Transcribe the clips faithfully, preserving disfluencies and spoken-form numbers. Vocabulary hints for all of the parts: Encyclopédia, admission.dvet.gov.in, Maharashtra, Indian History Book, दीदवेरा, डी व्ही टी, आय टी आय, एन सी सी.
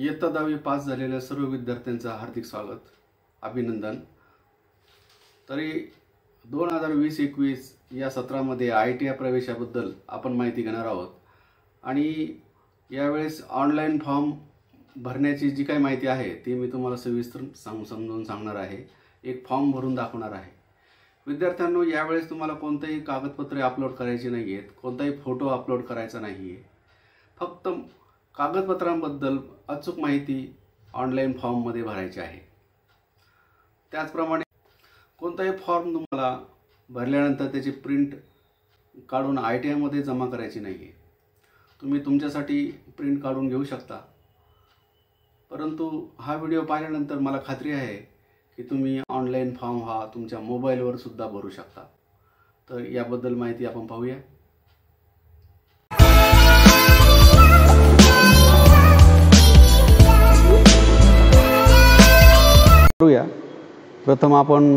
इयत्ता दहावी पास झालेल्या सर्व विद्यार्थ्यांचं हार्दिक स्वागत अभिनंदन। तरी दोन हजार वीस एकवीस या सत्रामध्ये आय टी आय प्रवेशाबद्दल आपण माहिती घेणार आहोत आणि यावेळेस ऑनलाईन फॉर्म भरण्याची जी काही माहिती आहे ती मी तुम्हाला सविस्तर सांग समजून सांगणार आहे, एक फॉर्म भरून दाखवणार आहे। विद्यार्थ्यांनो, यावेळेस तुम्हाला कोणतेही कागदपत्रे अपलोड करायची नाही आहेत, कोणताही फोटो अपलोड करायचा नाही आहे, फक्त कागदपत्रांबद्दल अचूक माहिती ऑनलाईन फॉर्ममध्ये भरायची आहे। त्याचप्रमाणे कोणताही फॉर्म तुम्हाला भरल्यानंतर त्याची प्रिंट काढून आय टी आयमध्ये जमा करायची नाही आहे, तुम्ही तुमच्यासाठी प्रिंट काढून घेऊ शकता। परंतु हा व्हिडिओ पाहिल्यानंतर मला खात्री आहे की तुम्ही ऑनलाईन फॉर्म हा तुमच्या मोबाईलवर सुद्धा भरू शकता। तर याबद्दल माहिती आपण पाहूया। प्रथम आपण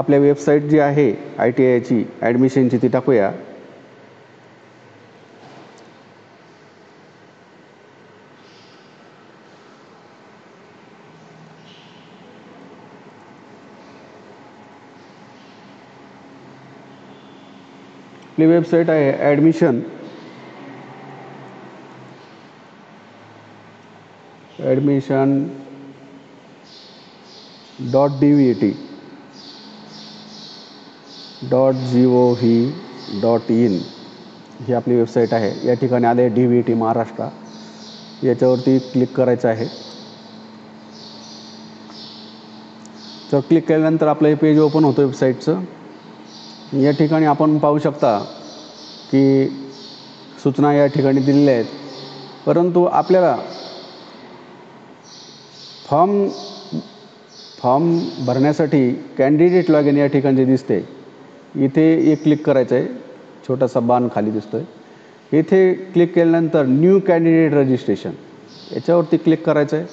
आपल्या वेबसाईट जी आहे आय टी आयची ॲडमिशनची ती टाकूया। आपली वेबसाईट आहे admission admission dot डी व्ही टी dot G O V dot in ही आपली वेबसाईट आहे। या ठिकाणी आले डी व्ही टी महाराष्ट्र, याच्यावरती क्लिक करायचं आहे। तर क्लिक केल्यानंतर आपलं हे पेज ओपन होतं वेबसाईटचं। या ठिकाणी आपण पाहू शकता की सूचना या ठिकाणी दिलेल्या आहेत, परंतु आपल्याला फॉर्म फॉर्म भरण्यासाठी कॅन्डिडेट लॉग इन या ठिकाणी जे दिसते इथे एक क्लिक करायचं आहे, छोटासा बाण खाली दिसतो आहे। इथे क्लिक केल्यानंतर न्यू कॅन्डिडेट रजिस्ट्रेशन याच्यावरती क्लिक करायचं आहे।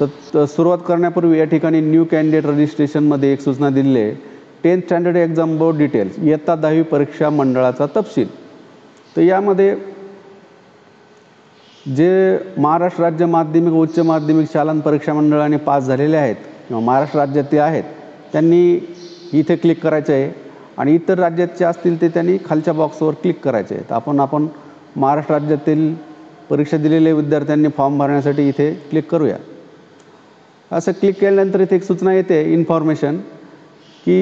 तर सुरुवात करण्यापूर्वी या ठिकाणी न्यू कॅन्डिडेट रजिस्ट्रेशनमध्ये एक सूचना दिलेली आहे, tenth standard exam board details, इयत्ता दहावी परीक्षा मंडळाचा तपशील। तर यामध्ये जे महाराष्ट्र राज्य माध्यमिक उच्च माध्यमिक शालांत परीक्षा मंडळाने पास झालेले आहेत किंवा महाराष्ट्र राज्यातील आहेत त्यांनी इथे क्लिक करायचं आहे आणि इतर राज्याचे असतील ते त्यांनी खालच्या बॉक्सवर क्लिक करायचे आहेत। आपण आपण महाराष्ट्र राज्यातील परीक्षा दिलेले विद्यार्थ्यांनी फॉर्म भरण्यासाठी इथे क्लिक करूया। असं क्लिक केल्यानंतर इथे एक सूचना येते इन्फॉर्मेशन की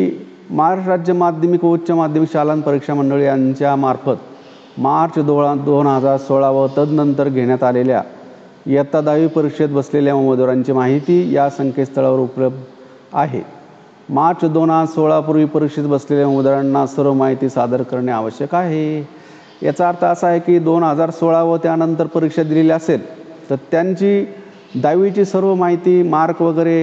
महाराष्ट्र राज्य माध्यमिक व उच्च माध्यमिक शालांत परीक्षा मंडळ यांच्या मार्फत मार्च दोळा दोन हजार सोळा व तदनंतर घेण्यात आलेल्या इयत्ता दहावी परीक्षेत बसलेल्या उमेदवारांची माहिती या संकेतस्थळावर उपलब्ध आहे। मार्च दोन हजार सोळा पूर्वी परीक्षेत बसलेल्या उमेदवारांना सर्व माहिती सादर करणे आवश्यक आहे। याचा अर्थ असा आहे की दोन हजार सोळा व त्यानंतर परीक्षा दिलेली असेल तर त्यांची दहावीची सर्व माहिती, मार्क वगैरे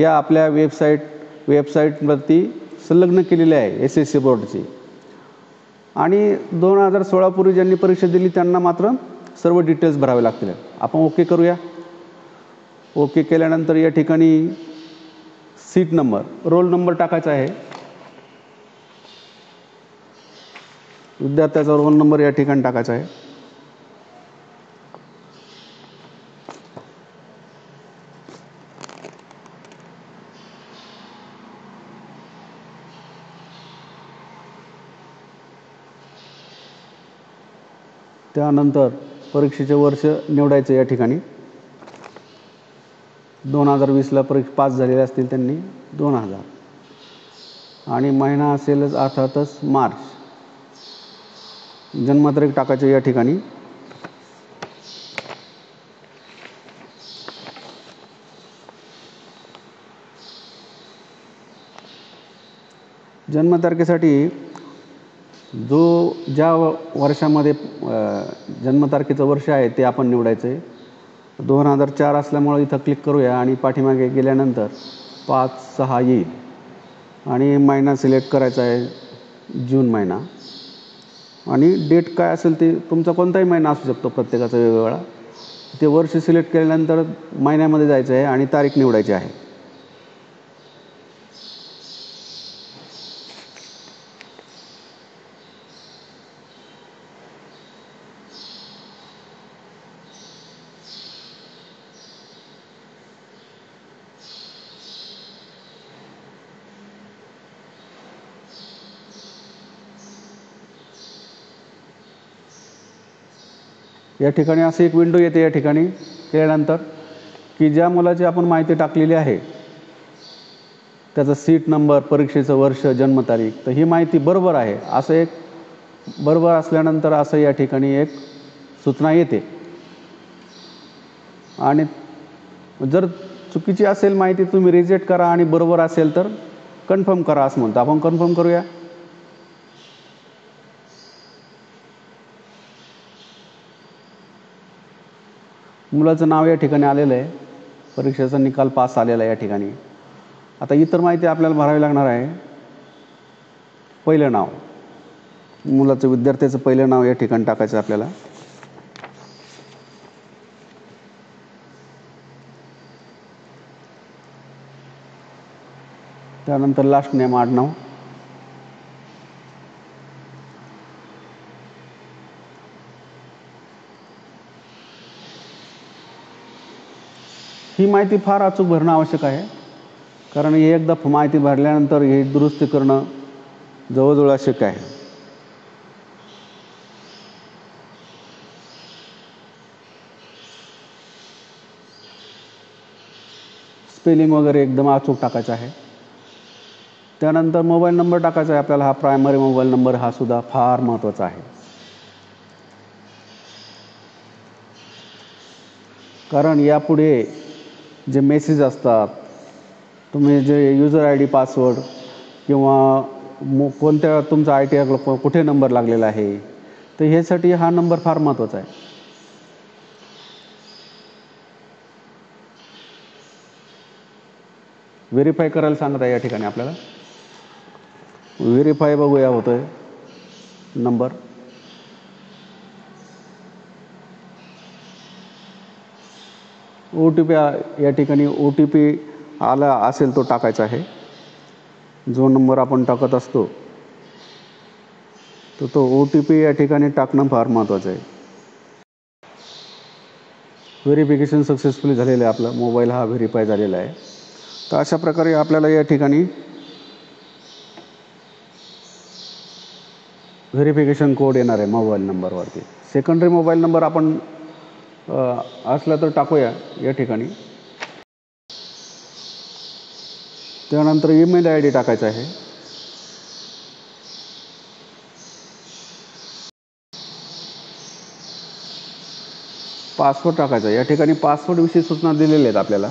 या आपल्या वेबसाईट वेबसाईटवरती संलग्न केलेली आहे एस एस सी बोर्डची। आणि दोन हजार सोळापूर्वी ज्यांनी परीक्षा दिली त्यांना मात्र सर्व डिटेल्स भरावे लागतील। आपण ओके करूया। ओके केल्यानंतर या ठिकाणी सीट नंबर, रोल नंबर टाकायचा आहे, विद्यार्थ्याचा रोल नंबर या ठिकाणी टाकायचा आहे। त्यानंतर परीक्षेचे वर्ष निवडायचं, या ठिकाणी दोन हजार वीसला परीक्षा पास झालेले असतील त्यांनी दोन हजार, आणि महिना असेलच अर्थातच मार्च। जन्मतारीख टाकायचं या ठिकाणी, जन्मतारखेसाठी जो ज्या वर्षामध्ये जन्मतारखेचं वर्ष आहे ते आपण निवडायचं आहे। दोन हजार चार असल्यामुळे इथं क्लिक करूया आणि पाठीमागे गेल्यानंतर पाच सहा येईल आणि महिना सिलेक्ट करायचा आहे जून महिना, आणि डेट काय असेल ते तुमचा कोणताही महिना असू शकतो, प्रत्येकाचा वेगवेगळा। ते वर्ष सिलेक्ट केल्यानंतर महिन्यामध्ये जायचं आहे आणि तारीख निवडायची आहे। या ठिकाणी असे एक विंडो येते या ठिकाणी त्यानंतर की ज्या मुलाची आपण माहिती टाकलेली आहे त्याचा सीट नंबर, परीक्षेचं वर्ष, जन्मतारीख, तर ही माहिती बरोबर आहे असं एक बरोबर असल्यानंतर असं या ठिकाणी एक सूचना येते। आणि जर चुकीची असेल माहिती तुम्ही रिजेक्ट करा आणि बरोबर असेल तर कन्फर्म करा असं म्हणतो। आपण कन्फर्म करूया। मुलाचं नाव या ठिकाणी आलेलं आहे, परीक्षेचा निकाल पास आलेला आहे या ठिकाणी। आता इतर माहिती आपल्याला भरावी लागणार आहे। पहिलं नाव मुलाचं विद्यार्थ्याचं पहिलं नाव या ठिकाणी टाकायचं आपल्याला। त्यानंतर लास्ट नेम आडनाव, ही माहिती फार अचूक भरणं आवश्यक आहे कारण हे एकदा माहिती भरल्यानंतर हे दुरुस्ती करणं जवळजवळ अशक्य आहे। स्पेलिंग वगैरे एकदम अचूक टाकायचं आहे। त्यानंतर मोबाईल नंबर टाकायचा आहे आपल्याला, हा प्रायमरी मोबाईल नंबर हा सुद्धा फार महत्त्वाचा आहे कारण यापुढे जे मेसेज असतात, तुम्ही जे यूजर आय डी, पासवर्ड किंवा कोणत्या तुमचा आय टी आय कुठे नंबर लागलेला आहे, तर ह्यासाठी हा नंबर फार महत्त्वाचा आहे। व्हेरीफाय करायला सांगत आहे या ठिकाणी आपल्याला, व्हेरीफाय बघूया होतोय नंबर। ओ टी पी या ठिकाणी ओ टी पी आला असेल तो टाकायचा आहे, जो नंबर आपण टाकत असतो तर तो ओ टी पी या ठिकाणी टाकणं फार महत्त्वाचं आहे। व्हेरिफिकेशन सक्सेसफुली झालेलं आहे, आपला मोबाईल हा व्हेरीफाय झालेला आहे। तर अशा प्रकारे आपल्याला या ठिकाणी व्हेरिफिकेशन कोड येणार आहे मोबाईल नंबरवरती। सेकंडरी मोबाईल नंबर आपण असला तर टाकूया या ठिकाणी। त्यानंतर ईमेल आय डी टाकायचा आहे। पासवर्ड टाकायचा आहे या ठिकाणी। पासवर्डविषयी सूचना दिलेल्या आहेत आपल्याला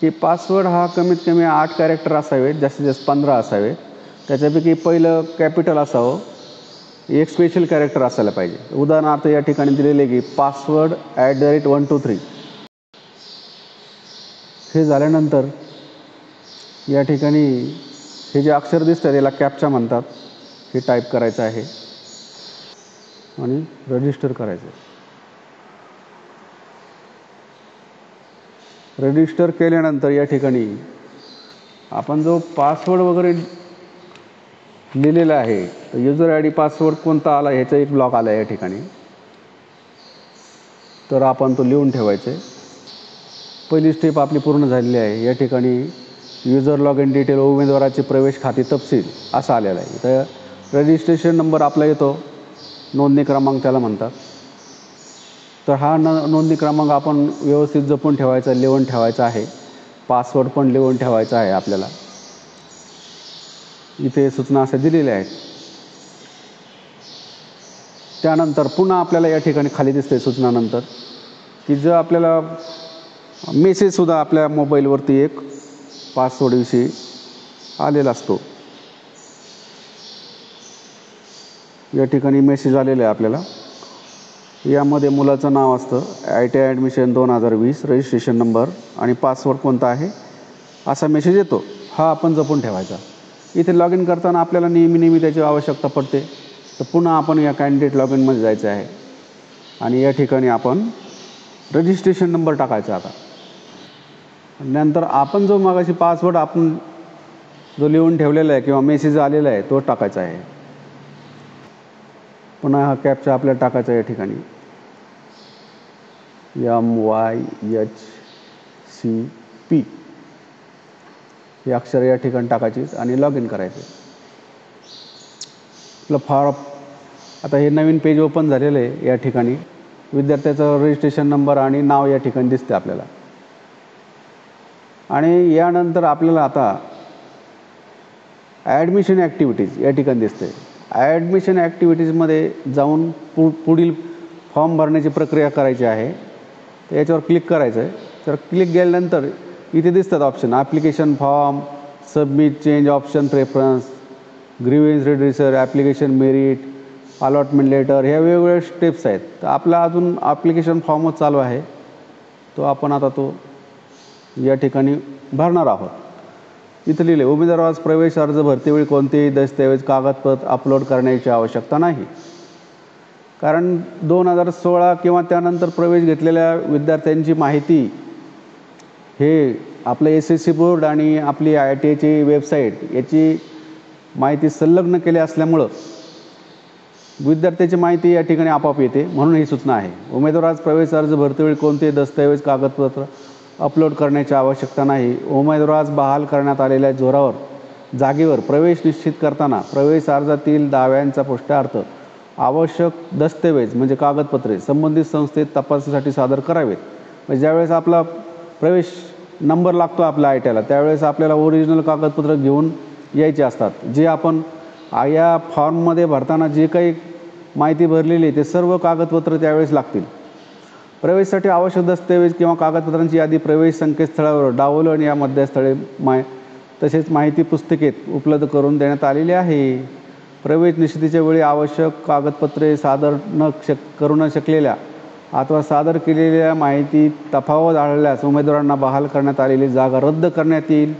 की पासवर्ड हा कमीत कमी आठ कॅरेक्टर असावेत, जास्तीत जास्त पंधरा असावेत, त्याच्यापैकी पहिलं कॅपिटल असावं, एक स्पेशल कॅरेक्टर असायला पाहिजे। उदाहरणार्थ या ठिकाणी दिलेले की password at the rate one two three. हे झाल्यानंतर या ठिकाणी हे जे अक्षर दिसतं त्याला कॅप्चा म्हणतात, हे टाईप करायचं आहे आणि रजिस्टर करायचं आहे। रजिस्टर केल्यानंतर या ठिकाणी आपण जो पासवर्ड वगैरे लिहिलेला आहे तर युजर आय डी, पासवर्ड कोणता आला ह्याचा एक ब्लॉक आला या ठिकाणी, तर आपण तो लिहून ठेवायचा आहे। पहिली स्टेप आपली पूर्ण झालेली आहे। या ठिकाणी युजर लॉग इन डिटेल, उमेदवाराचे प्रवेश खाते तपशील असा आलेला आहे। तर रजिस्ट्रेशन नंबर आपला येतो, नोंदणी क्रमांक त्याला म्हणतात, तर हा न नोंदणी क्रमांक आपण व्यवस्थित जपून ठेवायचा, लिहून ठेवायचा आहे। पासवर्ड पण लिहून ठेवायचा आहे आपल्याला, इथे सूचना अशा दिलेल्या आहेत। त्यानंतर पुन्हा आपल्याला या ठिकाणी खाली दिसते सूचनानंतर की जर आपल्याला मेसेजसुद्धा आपल्या मोबाईलवरती एक पासवर्डविषयी आलेला असतो, या ठिकाणी मेसेज आलेला आहे आपल्याला। यामध्ये मुलाचं नाव असतं, आय टी आय ॲडमिशन दोन हजार वीस, रजिस्ट्रेशन नंबर आणि पासवर्ड कोणता आहे असा मेसेज येतो, हा आपण जपून ठेवायचा। इथे लॉग इन करताना आपल्याला नेहमी नेहमी त्याची आवश्यकता पडते, तर पुन्हा आपण या कॅन्डिडेट लॉग इनमध्ये जायचं आहे आणि या ठिकाणी आपण रजिस्ट्रेशन नंबर टाकायचा। आता नंतर आपण जो मगाशी पासवर्ड आपण जो लिहून ठेवलेला आहे किंवा मेसेज आलेला आहे तो टाकायचा आहे। पुन्हा हा कॅप्चा आपल्याला टाकायचा या ठिकाणी, M Y H C P हे अक्षर या ठिकाणी टाकायची आणि लॉग इन करायचे आपलं फार। आता हे नवीन पेज ओपन झालेलं आहे या ठिकाणी। विद्यार्थ्याचं रजिस्ट्रेशन नंबर आणि नाव या ठिकाणी दिसते आपल्याला। आणि यानंतर आपल्याला आता ॲडमिशन ॲक्टिव्हिटीज या ठिकाणी दिसते। ॲडमिशन ॲक्टिव्हिटीजमध्ये जाऊन पु पुढील फॉर्म भरण्याची प्रक्रिया करायची आहे, तर याच्यावर क्लिक करायचं आहे। तर क्लिक केल्यानंतर इथे दिसतात option, application form, submit change option, preference, grievance redressal, application merit, allotment letter, ह्या वेगवेगळ्या स्टेप्स आहेत। तर आपला अजून ॲप्लिकेशन फॉर्मच चालू आहे, तो आपण आता तो या ठिकाणी भरणार आहोत। इथं लिहिले, उमेदवारास प्रवेश अर्ज भरतेवेळी कोणतेही दस्तऐवज कागदपत्र अपलोड करण्याची आवश्यकता नाही, कारण दोन हजार सोळा किंवा त्यानंतर प्रवेश घेतलेल्या विद्यार्थ्यांची माहिती हे आपलं एस एस सी बोर्ड आणि आपली आय टी आयची वेबसाईट याची माहिती संलग्न केली असल्यामुळं विद्यार्थ्याची माहिती या ठिकाणी आपोआप येते, म्हणून ही सूचना आहे। उमेदवारास प्रवेश अर्ज भरतेवेळी कोणते दस्तऐवज कागदपत्र अपलोड करण्याची आवश्यकता नाही। उमेदवारास बहाल करण्यात आलेल्या जोरावर जागेवर प्रवेश निश्चित करताना प्रवेश अर्जातील दाव्यांचा पुष्ट्यार्थ आवश्यक दस्तऐवज म्हणजे कागदपत्रे संबंधित संस्थेत तपासासाठी सादर करावेत। म्हणजे ज्यावेळेस आपला प्रवेश नंबर लागतो आपल्या आय टी आयला, त्यावेळेस आपल्याला ओरिजिनल कागदपत्र घेऊन यायचे असतात, जे आपण या फॉर्ममध्ये भरताना जे काही माहिती भरलेली आहे ते सर्व कागदपत्र त्यावेळेस लागतील। प्रवेशासाठी आवश्यक दस्तऐवज किंवा कागदपत्रांची यादी प्रवेश संकेतस्थळावर डाउनलोड या मध्यस्थळे माय तसेच माहिती पुस्तिकेत उपलब्ध करून देण्यात आलेली आहे। प्रवेश निश्चितीच्या वेळी आवश्यक कागदपत्रे सादर न शक करू न शकलेल्या अथवा सादर केलेल्या माहिती तफावत आढळल्यास उमेदवारांना बहाल करण्यात आलेली जागा रद्द करण्यात येईल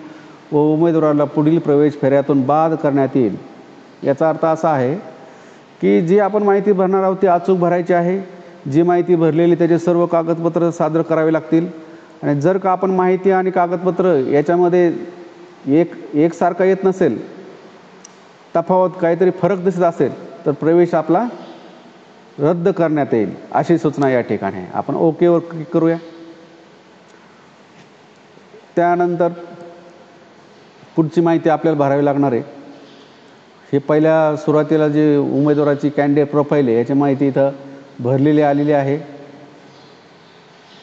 व उमेदवाराला पुढील प्रवेश फेऱ्यातून बाद करण्यात येईल। याचा अर्थ असा आहे की जी आपण माहिती भरणार आहोत ती अचूक भरायची आहे। जी माहिती भरलेली त्याचे सर्व कागदपत्र सादर करावे लागतील, आणि जर का आपण माहिती आणि कागदपत्र याच्यामध्ये एक एकसारखा येत नसेल, तफावत काहीतरी फरक दिसत असेल, तर प्रवेश आपला रद्द करण्यात येईल, अशी सूचना या ठिकाणी आहे। आपण ओकेवर क्लिक करूया। त्यानंतर पुढची माहिती आपल्याला भरावी लागणार आहे। हे पहिल्या सुरुवातीला जे उमेदवाराची कॅन्डिडेट प्रोफाईल आहे याची माहिती इथं भरलेली आलेली आहे।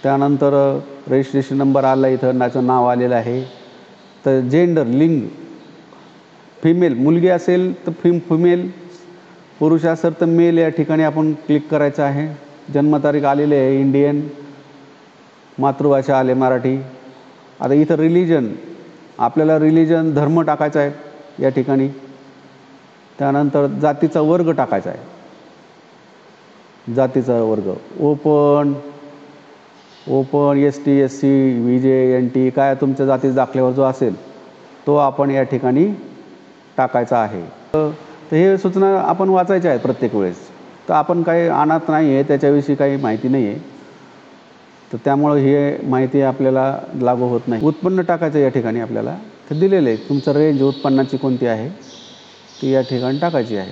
त्यानंतर रजिस्ट्रेशन नंबर आला, इथं त्याचं नाव आलेलं आहे। तर जेंडर लिंग, फिमेल मुलगी असेल तर फिम फिमेल पुरुष असेल तर मेल या ठिकाणी आपण क्लिक करायचं आहे। जन्मतारीख आलेली आहे इंडियन, मातृभाषा आले मराठी। आता इथं रिलिजन, आपल्याला रिलिजन धर्म टाकायचा आहे या ठिकाणी। त्यानंतर जातीचा वर्ग टाकायचा आहे, जातीचा वर्ग open open S T S C V J N T, काय तुमच्या जातीचा दाखल्यावर जो असेल तो आपण या ठिकाणी टाकायचा आहे। तर हे सूचना आपण वाचायच्या आहेत प्रत्येक वेळेस, तर आपण काही आणत नाही आहे, त्याच्याविषयी काही माहिती नाही आहे, तर त्यामुळं हे माहिती आपल्याला लागू होत नाही। उत्पन्न टाकायचं या ठिकाणी आपल्याला, तर दिलेलं आहे तुमचं रेंज उत्पन्नाची कोणती आहे ती या ठिकाणी टाकायची आहे।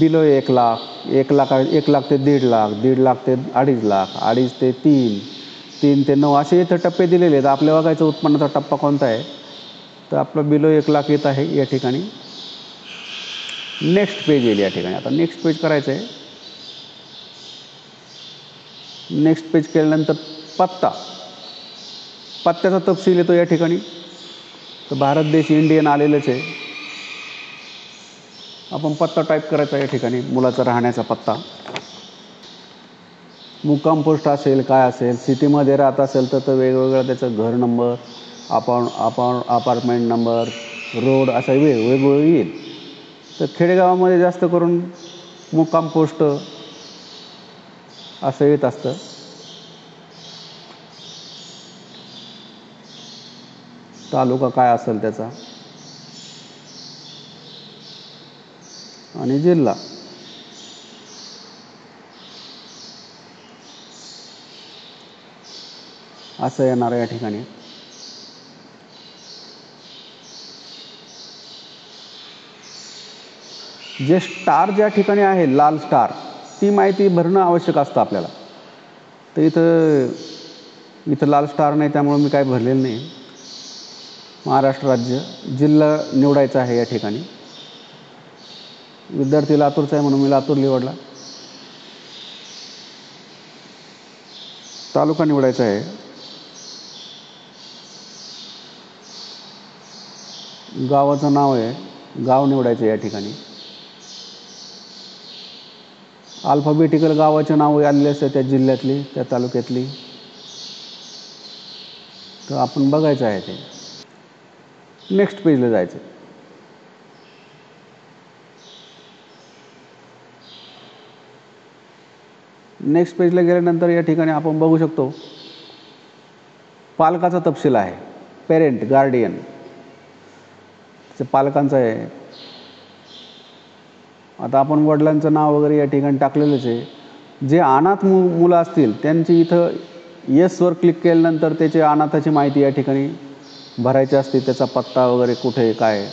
बिलो एक लाख, एक लाख एक लाख ते दीड लाख, दीड लाख ते अडीच लाख, अडीच ते तीन, तीन ते नऊ, असे इथं टप्पे दिलेले आहेत। आपल्या बघायचा उत्पन्नाचा टप्पा कोणता आहे, तर आपलं बिलो एक लाख येत आहे या ठिकाणी। नेक्स्ट पेज येईल या ठिकाणी, आता नेक्स्ट पेज करायचं आहे। नेक्स्ट पेज केल्यानंतर पत्ता, पत्त्याचा तपशील येतो या ठिकाणी। तर भारत देश इंडियन आलेलंच आहे, आपण पत्ता टाईप करायचा या ठिकाणी, मुलाचा राहण्याचा पत्ता। मुक्काम पोस्ट असेल काय असेल, सिटीमध्ये राहत असेल तर तो वेगवेगळा त्याचा घर नंबर, आपण आपण अपार्टमेंट नंबर, रोड असा वेग वेगवेगळं येईल। तर खेडेगावामध्ये जास्त करून मुक्काम पोस्ट असं येत असतं। तालुका काय असेल त्याचा, आणि जिल्हा। असं येणार या ठिकाणी। जे स्टार ज्या ठिकाणी आहे लाल स्टार, ती माहिती भरणं आवश्यक असतं आपल्याला। तर इथं इथं लाल स्टार नाही त्यामुळे मी काय भरलेलं नाही। महाराष्ट्र राज्य जिल्हा निवडायचा आहे या ठिकाणी। विद्यार्थी लातूरचा आहे म्हणून मी लातूर निवडला। तालुका निवडायचा आहे, गावाचं नाव आहे, गाव निवडायचं या ठिकाणी। अल्फाबेटिकल गावाचे नाव आलेले असते त्या जिल्ह्यातली त्या तालुक्यातली, तर आपण बघायचं आहे ते। नेक्स्ट पेजला जायचं। नेक्स्ट पेजला गेल्यानंतर या ठिकाणी आपण बघू शकतो पालकाचा तपशील आहे, पेरेंट गार्डियन त्याच्या पालकांचा आहे। आता आपण वडिलांचं नाव वगैरे या ठिकाणी टाकलेलंच आहे। जे अनाथ मु मुलं असतील त्यांची इथं येसवर क्लिक केल्यानंतर त्याचे अनाथाची माहिती या ठिकाणी भरायची असते, त्याचा पत्ता वगैरे कुठे काय,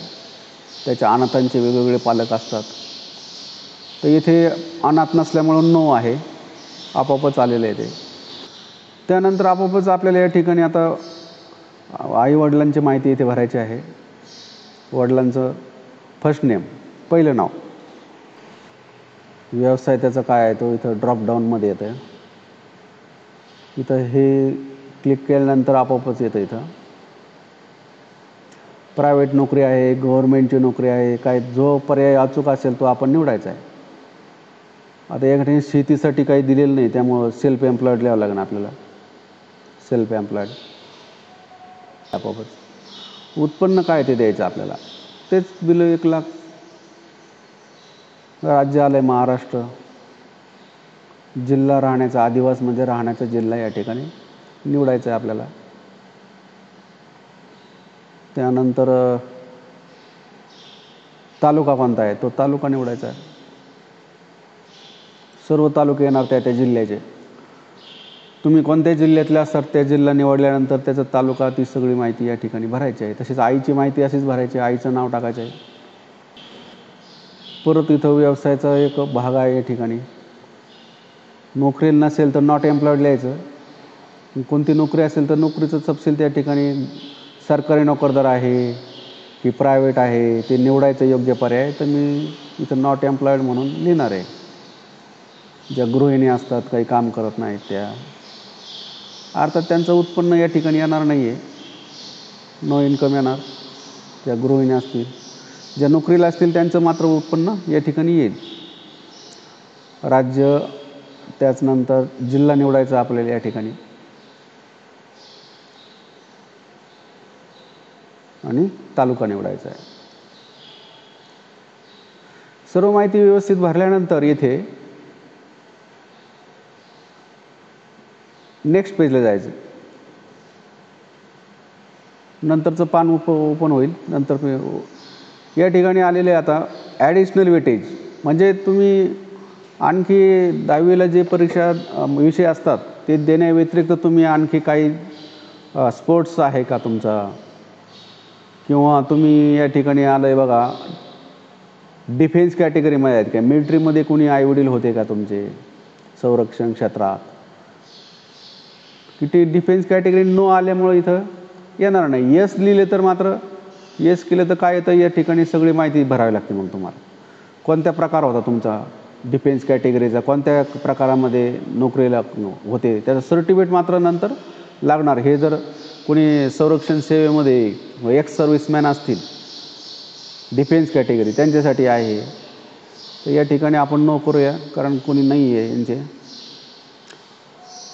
त्याच्या अनाथांचे वेगवेगळे पालक असतात। तर इथे अनाथ नसल्यामुळं नो आहे, आपापच आलेलं आहे ते। त्यानंतर आपापच आपल्याला या ठिकाणी आता आईवडिलांची माहिती इथे भरायची आहे। वडिलांचं फर्स्ट नेम पहिलं नाव, व्यवसाय त्याचा काय आहे तो इथं ड्रॉपडाऊनमध्ये येतं आहे। इथं हे क्लिक केल्यानंतर आपोआपच येतं। इथं प्रायव्हेट नोकरी आहे, गव्हर्नमेंटची नोकरी आहे, काय जो पर्याय अचूक असेल तो आपण निवडायचा आहे। आता या ठिकाणी शेतीसाठी काही दिलेलं नाही, त्यामुळं सेल्फ एम्प्लॉईड लिहावं लागेल आपल्याला, सेल्फ एम्प्लॉईड। आपोआपच उत्पन्न काय ते द्यायचं आपल्याला, तेच बिलो एक लाख। राज्य आलं आहे महाराष्ट्र। जिल्हा राहण्याचा, आदिवास म्हणजे राहण्याचा जिल्हा या ठिकाणी निवडायचा आहे आपल्याला। त्यानंतर तालुका कोणता आहे तो तालुका निवडायचा आहे। सर्व तालुके येणार त्या त्या जिल्ह्याचे, तुम्ही कोणत्या जिल्ह्यातले असतात त्या जिल्हा निवडल्यानंतर त्याचा तालुका ती सगळी माहिती या ठिकाणी भरायची आहे। तसेच आईची माहिती अशीच भरायची आहे, आईचं नाव टाकायचं आहे। परत इथं व्यवसायाचा एक भाग आहे या ठिकाणी। नोकरी नसेल तर नॉट एम्प्लॉईड लिहायचं, कोणती नोकरी असेल तर नोकरीचं तपशील त्या ठिकाणी, सरकारी नोकरदार आहे की प्रायव्हेट आहे ते निवडायचं योग्य पर्याय। तर मी इथं नॉट एम्प्लॉईड म्हणून लिहिणार आहे। ज्या गृहिणी असतात, काही काम करत नाहीत त्या, अर्थात त्यांचं उत्पन्न या ठिकाणी येणार नाही आहे, नो इन्कम येणार। ज्या गृहिणी असतील, ज्या नोकरीला असतील त्यांचं मात्र उत्पन्न या ठिकाणी येईल। राज्य, त्याचनंतर जिल्हा निवडायचा आपल्याला या ठिकाणी, आणि तालुका निवडायचा आहे। सर्व माहिती व्यवस्थित भरल्यानंतर इथे नेक्स्ट पेजला जायचं। नंतरचं पान उप ओपन होईल। नंतर या ठिकाणी आलेले आता ॲडिशनल वेटेज, म्हणजे तुम्ही आणखी दहावीला जे परीक्षा विषय असतात ते देण्याव्यतिरिक्त तुम्ही आणखी काही स्पोर्ट्स आहे का तुमचा, किंवा तुम्ही या ठिकाणी आलं आहे बघा डिफेन्स कॅटेगरीमध्ये आहेत का, मिलिटरीमध्ये कोणी आईवडील होते का तुमचे संरक्षण क्षेत्रात, किती डिफेन्स कॅटेगरी नो आल्यामुळं इथं येणार नाही। यस लिहिले तर मात्र, येस केलं तर काय येतं या ठिकाणी सगळी माहिती भरावी लागते। मग तुम्हाला कोणत्या प्रकार होता तुमचा डिफेन्स कॅटेगरीचा, कोणत्या प्रकारामध्ये नोकरीला होते त्याचं सर्टिफिकेट मात्र नंतर लागणार। हे जर कोणी संरक्षण सेवेमध्ये एक्स सर्व्हिसमॅन असतील डिफेन्स कॅटेगरी त्यांच्यासाठी आहे। तर या ठिकाणी आपण नो करूया, कारण कोणी नाही आहे यांचे।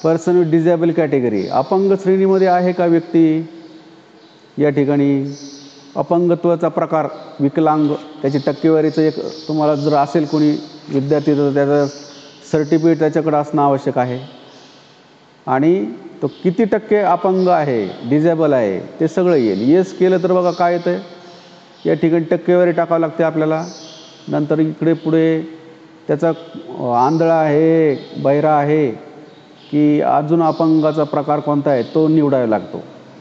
पर्सन विथ डिझेबल कॅटेगरी, अपंग श्रेणीमध्ये आहे का व्यक्ती या ठिकाणी, अपंगत्वाचा प्रकार विकलांग त्याची टक्केवारीचं एक तुम्हाला जर असेल कोणी विद्यार्थी तर त्याचं सर्टिफिकेट त्याच्याकडे असणं आवश्यक आहे, आणि तो किती टक्के अपंग आहे डिझेबल आहे ते सगळं येईल। येस केलं तर बघा काय येतं या ठिकाणी, टक्केवारी टाकावं लागते आपल्याला। नंतर इकडे पुढे त्याचा आंधळा आहे, बहिरा आहे की अजून अपंगाचा प्रकार कोणता आहे तो निवडावा लागतो,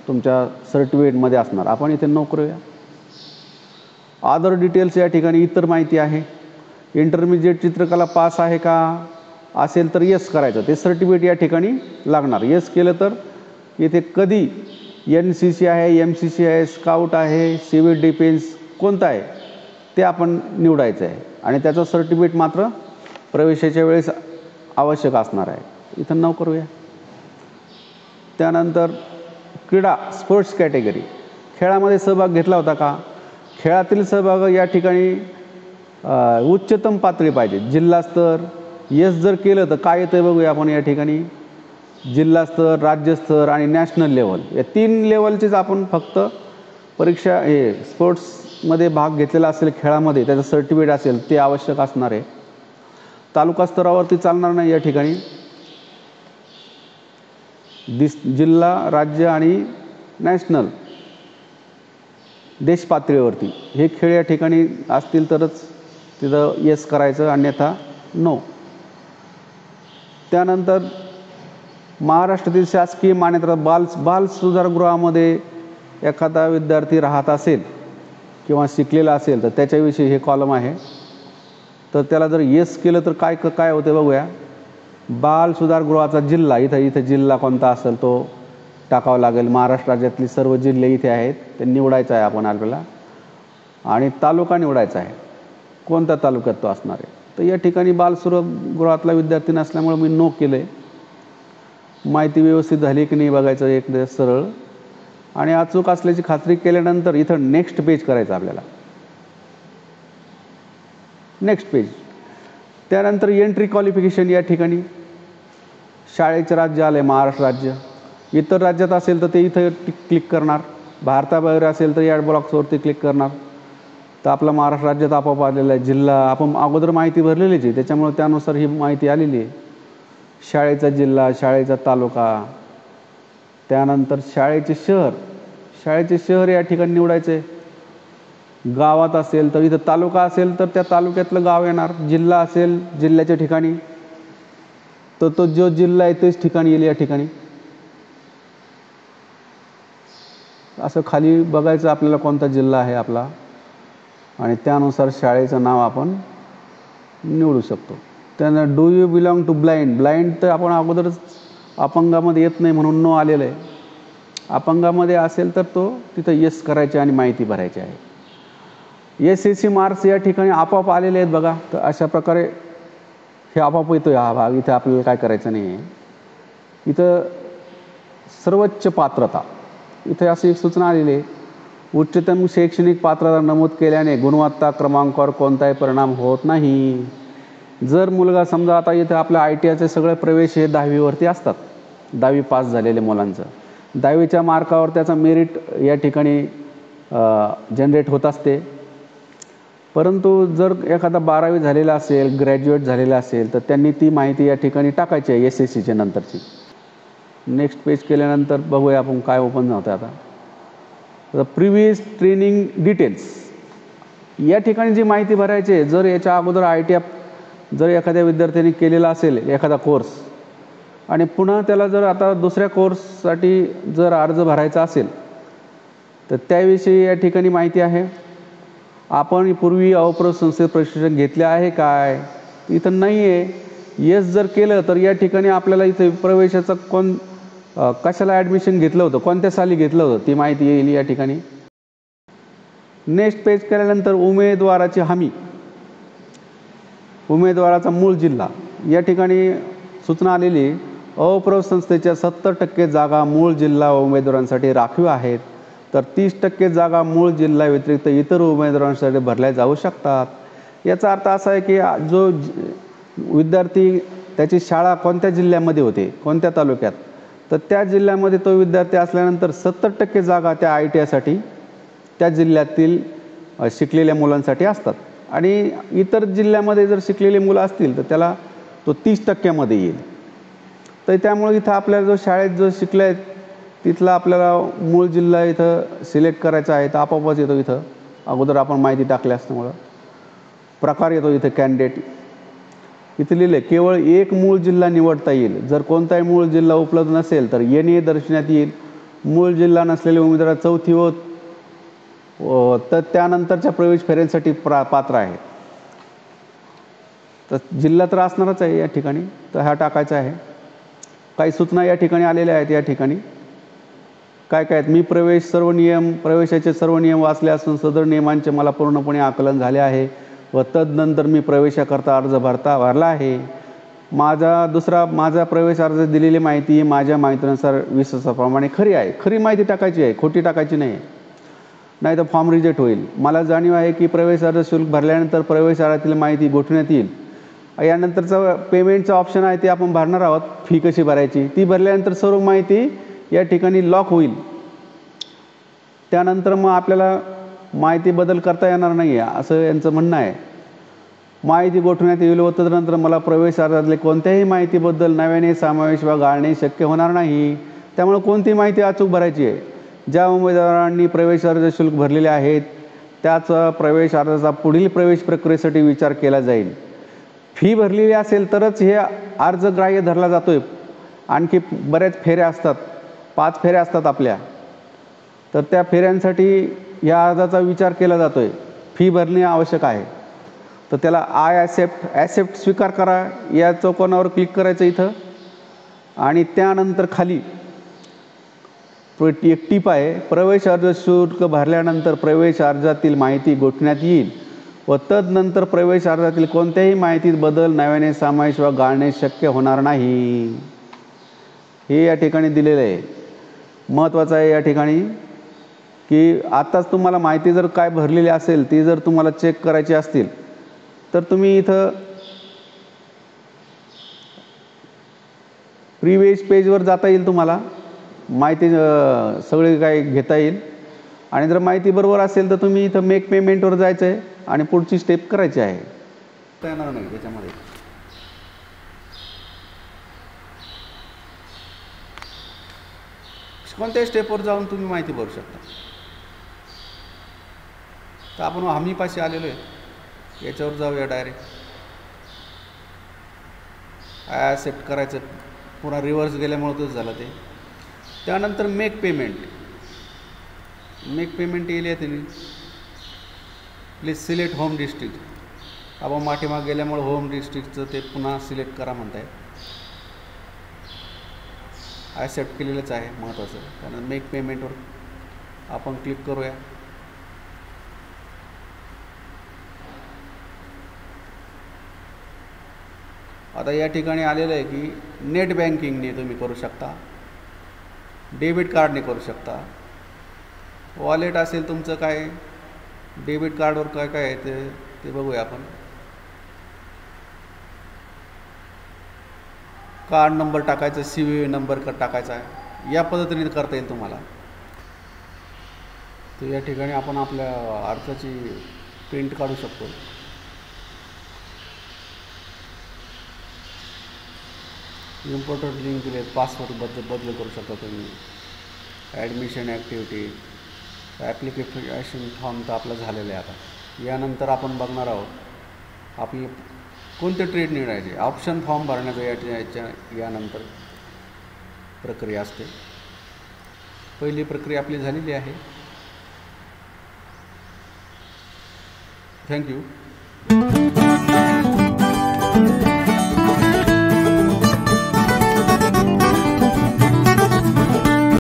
तुमच्या सर्टिफिकेटमध्ये असणार। आपण इथे नो करूया। अदर डिटेल्स या ठिकाणी इतर माहिती आहे। इंटरमिजिएट चित्रकला पास आहे का, असेल तर येस करायचं, ते सर्टिफिकेट या ठिकाणी लागणार। येस केलं तर इथे कधी एन सी सी आहे, एम सी सी आहे, स्काउट आहे, सिव्हिल डिफेन्स कोणता आहे ते आपण निवडायचं आहे। आणि त्याचं सर्टिफिकेट मात्र प्रवेशाच्या वेळेस आवश्यक असणार आहे। इथं नाव करूया। त्यानंतर क्रीडा स्पोर्ट्स कॅटेगरी, खेळामध्ये सहभाग घेतला होता का? खेळातील सहभाग या ठिकाणी उच्चतम पातळी पाहिजे। जिल्हास्तर यस जर केलं तर काय येतं बघूया आपण। या ठिकाणी जिल्हास्तर, राज्यस्तर आणि नॅशनल लेवल या तीन लेवलचीच आपण फक्त परीक्षा हे स्पोर्ट्समध्ये भाग घेतलेला असेल खेळामध्ये त्याचं सर्टिफिकेट असेल ते आवश्यक असणार आहे। तालुका स्तरावरती चालणार नाही। या ठिकाणी जिल्हा, राज्य आणि नॅशनल देश पातळीवरती हे खेळ या ठिकाणी असतील तरच तिथं यस करायचं, अन्यथा नो। त्यानंतर महाराष्ट्रातील शासकीय मान्यता बाल बाल सुधारगृहामध्ये एखादा विद्यार्थी राहत असेल किंवा शिकलेला असेल तर त्याच्याविषयी हे कॉलम आहे। तर त्याला जर येस केलं तर काय काय होते बघूया। बाल सुधारगृहाचा जिल्हा, इथं इथं जिल्हा कोणता असेल तो टाकावा लागेल। महाराष्ट्र राज्यातली सर्व जिल्हे इथे आहेत, ते निवडायचं आहे आपण आपल्याला, आणि तालुका निवडायचा आहे कोणता तालुक्यात तो असणार आहे। तर या ठिकाणी बाल सुधारगृहातला विद्यार्थी नसल्यामुळे मी नो केलं आहे। माहिती व्यवस्थित झाली की नाही बघायचं एक सरळ, आणि अचूक असल्याची खात्री केल्यानंतर इथं नेक्स्ट पेज करायचं आपल्याला, नेक्स्ट पेज। त्यानंतर एंट्री क्वालिफिकेशन, या ठिकाणी शाळेचे राज्य आले महाराष्ट्र राज्य, इतर राज्यात असेल तर ते इथं क्लिक करणार, भारताबाहेर असेल तर या ब्लॉक्सवरती क्लिक करणार। तर आपला महाराष्ट्र राज्यात आपोआप आलेला आहे। जिल्हा आपण अगोदर माहिती भरलेलीच आहे त्याच्यामुळे त्यानुसार ही माहिती आलेली आहे। शाळेचा जिल्हा, शाळेचा तालुका, त्यानंतर शाळेचे शहर, शाळेचे शहर या ठिकाणी निवडायचे। गावात असेल तर इथं तालुका असेल तर त्या तालुक्यातलं गाव येणार। जिल्हा असेल जिल्ह्याच्या ठिकाणी तर तो जो जिल्हा आहे तेच ठिकाणी येईल। या ठिकाणी असं खाली बघायचं आपल्याला कोणता जिल्हा आहे आपला, आणि त्यानुसार शाळेचं नाव आपण निवडू शकतो। त्यानंतर do you belong to blind, blind तर आपण अगोदरच अपंगामध्ये येत नाही म्हणून नो आलेलं आहे। अपंगामध्ये असेल तर तो तिथं येस करायचे आणि माहिती भरायची आहे। एस एस सी मार्क्स या ठिकाणी आपोआप आलेले आहेत बघा। तर अशा प्रकारे हे आपोआप येतो हा भाग, इथं आपल्याला काय करायचं नाही आहे। इथं सर्वोच्च पात्रता, इथे अशी एक सूचना आलेली आहे, उच्चतम शैक्षणिक पात्रता नमूद केल्याने गुणवत्ता क्रमांकावर कोणताही परिणाम होत नाही। जर मुलगा समजा आता इथे आपल्या आय टी आयचे सगळे प्रवेश हे दहावीवरती असतात, दहावी पास झालेले मुलांचं दहावीच्या मार्कावर त्याचा मेरिट या ठिकाणी जनरेट होत असते। परंतु जर एखादा बारावी झालेला असेल, ग्रॅज्युएट झालेला असेल तर त्यांनी ती माहिती या ठिकाणी टाकायची आहे एस एस सीच्या नंतरची। नेक्स्ट पेज केल्यानंतर बघूया आपण काय ओपन होतं आता। प्रिव्हियस ट्रेनिंग डिटेल्स, या ठिकाणी जी माहिती भरायची आहे, जर याच्या अगोदर आय टी आय जर एखाद्या विद्यार्थ्याने केलेला असेल एखादा कोर्स आणि पुन्हा त्याला जर आता दुसऱ्या कोर्ससाठी जर अर्ज भरायचा असेल तर त्याविषयी या ठिकाणी माहिती आहे। आपण पूर्वी अवप्रव संस्थेत प्रशिक्षण घेतले आहे काय, इथं नाही आहे। येस जर केलं तर या ठिकाणी आपल्याला इथे प्रवेशाचा कोण कशाला ॲडमिशन घेतलं होतं, कोणत्या साली घेतलं होतं ती माहिती येईल या ठिकाणी। नेक्स्ट पेज केल्यानंतर उमेदवाराची हमी, उमेदवाराचा मूळ जिल्हा, या ठिकाणी सूचना आलेली, अप्रव संस्थेच्या सत्तर टक्के जागा मूळ जिल्हा उमेदवारांसाठी राखीव आहेत, तर तीस टक्के जागा मूळ जिल्हा व्यतिरिक्त इतर उमेदवारांसाठी भरल्या जाऊ शकतात। याचा अर्थ असा आहे की जो विद्यार्थी त्याची शाळा कोणत्या जिल्ह्यामध्ये होते, कोणत्या तालुक्यात, तर त्या जिल्ह्यामध्ये तो विद्यार्थी असल्यानंतर सत्तर टक्के जागा त्या आय टी आयसाठी त्या जिल्ह्यातील शिकलेल्या मुलांसाठी असतात, आणि इतर जिल्ह्यामध्ये जर शिकलेले मुलं असतील तर त्याला तो तीस टक्क्यामध्ये येईल। तर त्यामुळे इथं आपल्याला जो शाळेत जो शिकला आहे तिथला आपल्याला मूळ जिल्हा इथं सिलेक्ट करायचा आहे, तर आपोआपच येतो इथं अगोदर आपण माहिती टाकली असल्यामुळं। प्रकार येतो इथं कॅन्डिडेट, इथे लिहिले केवळ एक मूळ जिल्हा निवडता येईल, जर कोणताही मूळ जिल्हा उपलब्ध नसेल तर येणे दर्शवण्यात येईल। मूळ जिल्हा नसलेले उमेदवार चौथी व तर त्यानंतरच्या प्रवेश फेऱ्यांसाठी प्रा पात्र आहे, तर जिल्हा तर असणारच आहे या ठिकाणी, तर हा टाकायचा आहे। काही सूचना या ठिकाणी आलेल्या आहेत। या ठिकाणी काय काय आहेत, मी प्रवेश सर्व नियम, प्रवेशाचे सर्व नियम वाचले असून सदर नियमांचे मला पूर्णपणे आकलन झाले आहे व तदनंतर मी प्रवेशाकरता अर्ज भरता भरला आहे। माझा दुसरा माझा प्रवेश अर्ज दिलेली माहिती माझ्या माहितीनुसार वीस तासाप्रमाणे खरी आहे। खरी माहिती टाकायची आहे, खोटी टाकायची नाही, नाही तर फॉर्म रिजेक्ट होईल। मला जाणीव आहे की प्रवेश अर्ज शुल्क भरल्यानंतर प्रवेश अर्जातील माहिती गोठवण्यात येईल। यानंतरचा पेमेंटचा ऑप्शन आहे, ते आपण भरणार आहोत। फी कशी भरायची ती भरल्यानंतर सर्व माहिती या ठिकाणी लॉक होईल। त्यानंतर मग आपल्याला माहिती बदल करता येणार नाही आहे असं यांचं म्हणणं आहे। माहिती गोठवण्यात येईल व तदनंतर मला प्रवेश अर्जातले कोणत्याही माहितीबद्दल नव्याने समावेश व गाळणे शक्य होणार नाही। त्यामुळे कोणती माहिती अचूक भरायची आहे? ज्या उमेदवारांनी प्रवेश अर्ज शुल्क भरलेले आहेत त्याच प्रवेश अर्जाचा पुढील प्रवेश प्रक्रियेसाठी विचार केला जाईल। फी भरलेली असेल तरच हे अर्ज ग्राह्य धरला जातो आहे। आणखी बऱ्याच फेऱ्या असतात, पाच फेऱ्या असतात आपल्या, तर त्या फेऱ्यांसाठी या अर्जाचा विचार केला जातो आहे। फी भरणे आवश्यक आहे, तर त्याला आय ॲसेप्ट ॲसेप्ट स्वीकार करा या चौकोनावर क्लिक करायचं इथं, आणि त्यानंतर खाली एक टीप आहे, प्रवेश अर्ज शुल्क भरल्यानंतर प्रवेश अर्जातील माहिती गोठवण्यात येईल व तदनंतर प्रवेश अर्जातील कोणत्याही माहितीत बदल नव्याने समावेश व गाळणे शक्य होणार नाही, हे या ठिकाणी दिलेलं आहे। महत्त्वाचं आहे या ठिकाणी की आत्ताच तुम्हाला माहिती जर काय भरलेली असेल ती जर तुम्हाला चेक करायची असतील तर तुम्ही इथं प्रीवियस पेजवर जाता येईल, तुम्हाला माहिती सगळी काय घेता येईल, आणि जर माहिती बरोबर असेल तर तुम्ही इथं मेक पेमेंटवर जायचं आहे आणि पुढची स्टेप करायची आहे। काय येणार नाही त्याच्यामध्ये, कोणत्याही स्टेपवर जाऊन तुम्ही माहिती भरू शकता। तर आपण हमी पाशी आलेलो आहे, याच्यावर जाऊया डायरेक्ट। आय ॲसेप्ट करायचं, पुन्हा रिव्हर्स गेल्यामुळे तोच झालं ते। त्यानंतर मेक पेमेंट मेक पेमेंट येईल तिने, प्लीज सिलेक्ट होम डिस्ट्रिक्ट। आपण माठीमाग गेल्यामुळे होम डिस्ट्रिक्टचं ते पुन्हा सिलेक्ट करा म्हणताय, ॲसेप्ट केलेलंच आहे महत्त्वाचं। कारण मेक पेमेंटवर आपण क्लिक करूया। आता या ठिकाणी आलेलं आहे की नेट बँकिंगने तुम्ही करू शकता, डेबिट कार्डने करू शकता, वॉलेट असेल तुमचं काय, डेबिट कार्डवर काय काय आहे ते ते बघूया आपण। कार्ड नंबर टाकायचा, सी वी नंबर का टाकायचा आहे, या पद्धतीने करता येईल तुम्हाला। तर या ठिकाणी आपण आपल्या अर्जाची प्रिंट काढू शकतो। इम्पोर्टंट लिंक दिले, पासवर्ड बदल बदल करू शकता तुम्ही। ॲडमिशन ॲक्टिव्हिटी ॲप्लिकेशन फॉर्म तर आपला झालेला आहे। आता यानंतर आपण बघणार आहोत आपली कोणते ट्रेड निवडायचे, ऑप्शन फॉर्म भरण्याचा याच्या यानंतर प्रक्रिया असते। पहिली प्रक्रिया आपली झालेली आहे। थँक्यू।